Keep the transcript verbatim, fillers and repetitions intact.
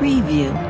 Preview.